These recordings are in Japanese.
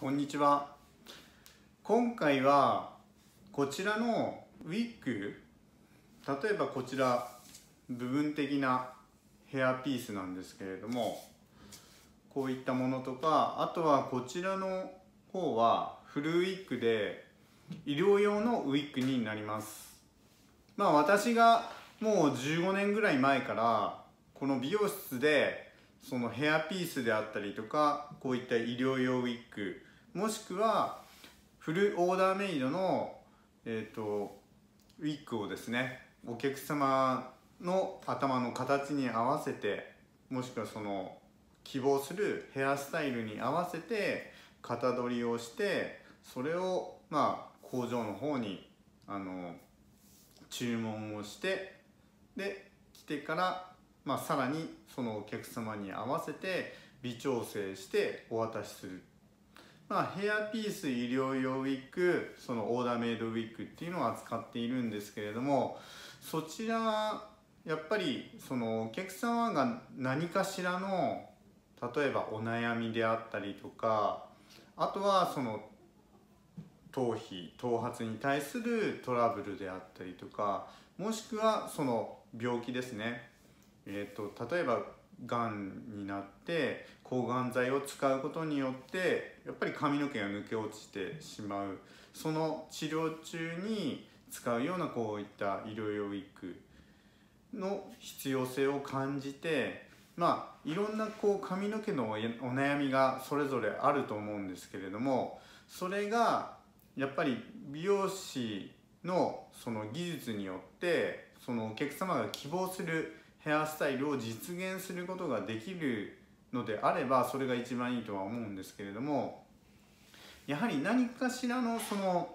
こんにちは。今回はこちらのウィッグ、例えばこちら部分的なヘアピースなんですけれども、こういったものとか、あとはこちらの方はフルウィッグで医療用のウィッグになります。まあ私がもう15年ぐらい前からこの美容室でそのヘアピースであったりとか、こういった医療用ウィッグ、もしくはフルオーダーメイドの、ウィッグをですね、お客様の頭の形に合わせて、もしくはその希望するヘアスタイルに合わせて型取りをして、それをまあ工場の方に注文をして、で来てからまあ、さらにそのお客様に合わせて微調整してお渡しする、まあ、ヘアピース医療用ウィッグ、そのオーダーメイドウィッグっていうのを扱っているんですけれども、そちらはやっぱりそのお客様が何かしらの、例えばお悩みであったりとか、あとはその頭皮、頭髪に対するトラブルであったりとか、もしくはその病気ですね。例えばがんになって抗がん剤を使うことによってやっぱり髪の毛が抜け落ちてしまう、その治療中に使うようなこういった医療用ウィッグの必要性を感じて、まあいろんなこう髪の毛のお悩みがそれぞれあると思うんですけれども、それがやっぱり美容師のその技術によってそのお客様が希望するヘアスタイルを実現することができるのであれば、それが一番いいとは思うんですけれども、やはり何かしらのその、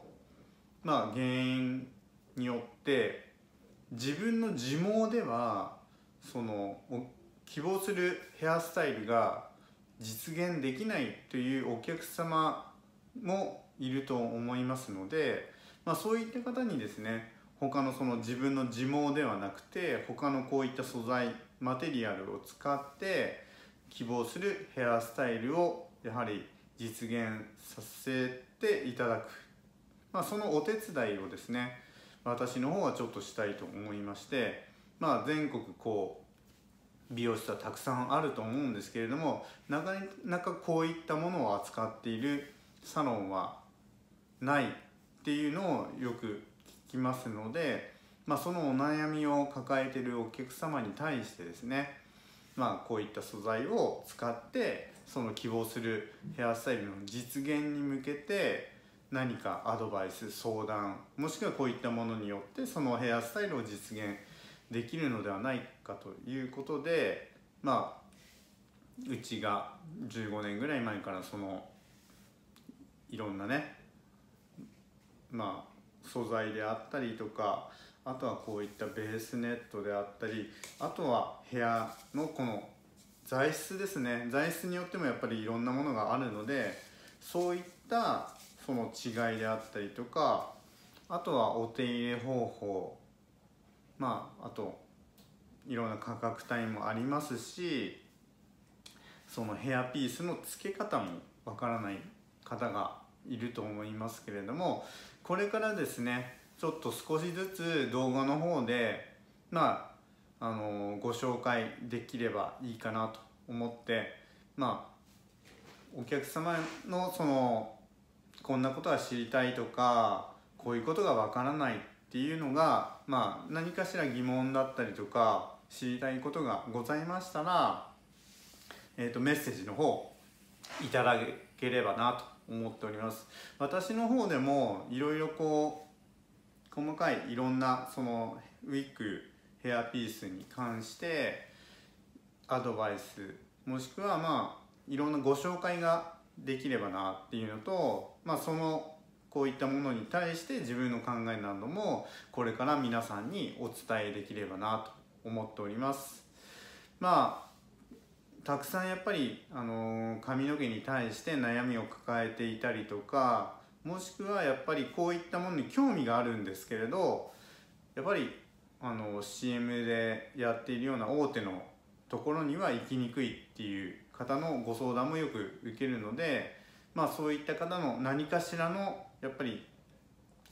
まあ、原因によって自分の自毛ではその希望するヘアスタイルが実現できないというお客様もいると思いますので、まあ、そういった方にですね、他のその自分の自毛ではなくて他のこういった素材、マテリアルを使って希望するヘアスタイルをやはり実現させていただく、まあ、そのお手伝いをですね、私の方はちょっとしたいと思いまして、まあ、全国こう美容室はたくさんあると思うんですけれども、なかなかこういったものを扱っているサロンはないっていうのをよくきますので、まあ、そのお悩みを抱えているお客様に対してですね、まあ、こういった素材を使ってその希望するヘアスタイルの実現に向けて何かアドバイス、相談、もしくはこういったものによってそのヘアスタイルを実現できるのではないかということで、まあ、うちが15年ぐらい前からそのいろんなね、まあ素材であったりとか、あとはこういったベースネットであったり、あとは部屋のこの材質ですね、材質によってもやっぱりいろんなものがあるので、そういったその違いであったりとか、あとはお手入れ方法、まああといろんな価格帯もありますし、そのヘアピースの付け方もわからない方がいると思いますけれども、これからですね、ちょっと少しずつ動画の方で、まあ、ご紹介できればいいかなと思って、まあ、お客様のそのこんなことは知りたいとか、こういうことがわからないっていうのが、まあ、何かしら疑問だったりとか知りたいことがございましたら、メッセージの方いただければなと思っております。私の方でもいろいろこう細かいいろんなそのウィッグ、ヘアピースに関してアドバイス、もしくはまあいろんなご紹介ができればなっていうのと、まあそのこういったものに対して自分の考えなどもこれから皆さんにお伝えできればなと思っております。まあたくさんやっぱり、髪の毛に対して悩みを抱えていたりとか、もしくはやっぱりこういったものに興味があるんですけれど、やっぱりCM でやっているような大手のところには行きにくいっていう方のご相談もよく受けるので、まあ、そういった方の何かしらのやっぱり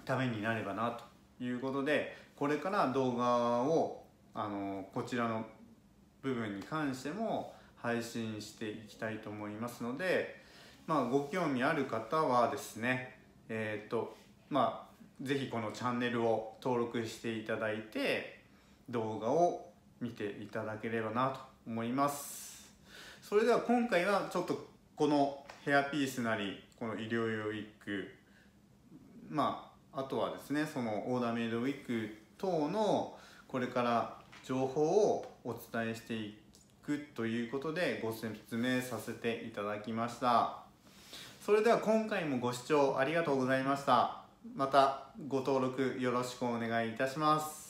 ためになればなということで、これから動画をこちらの部分に関しても配信していきたいと思いますので、まあ、ご興味ある方はですね、まあ、ぜひこのチャンネルを登録していただいて動画を見ていただければなと思います。それでは今回はちょっとこのヘアピースなりこの医療用ウィッグ、まあ、あとはですねそのオーダーメイドウィッグ等のこれから情報をお伝えしていくということでご説明させていただきました。それでは今回もご視聴ありがとうございました。またご登録よろしくお願いいたします。